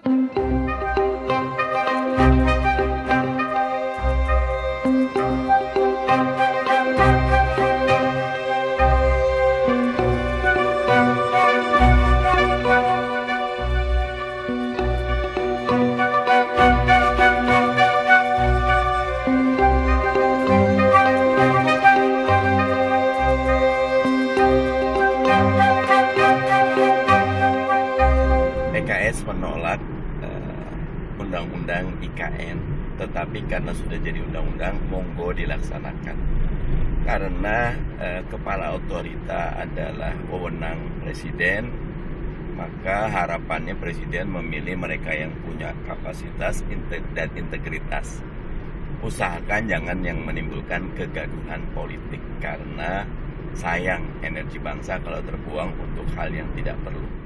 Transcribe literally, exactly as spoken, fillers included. P K S menolak undang-undang uh, I K N, tetapi karena sudah jadi undang-undang, monggo dilaksanakan. Karena uh, kepala otorita adalah wewenang presiden, maka harapannya presiden memilih mereka yang punya kapasitas dan integritas. Usahakan jangan yang menimbulkan kegaduhan politik, karena sayang energi bangsa kalau terbuang untuk hal yang tidak perlu.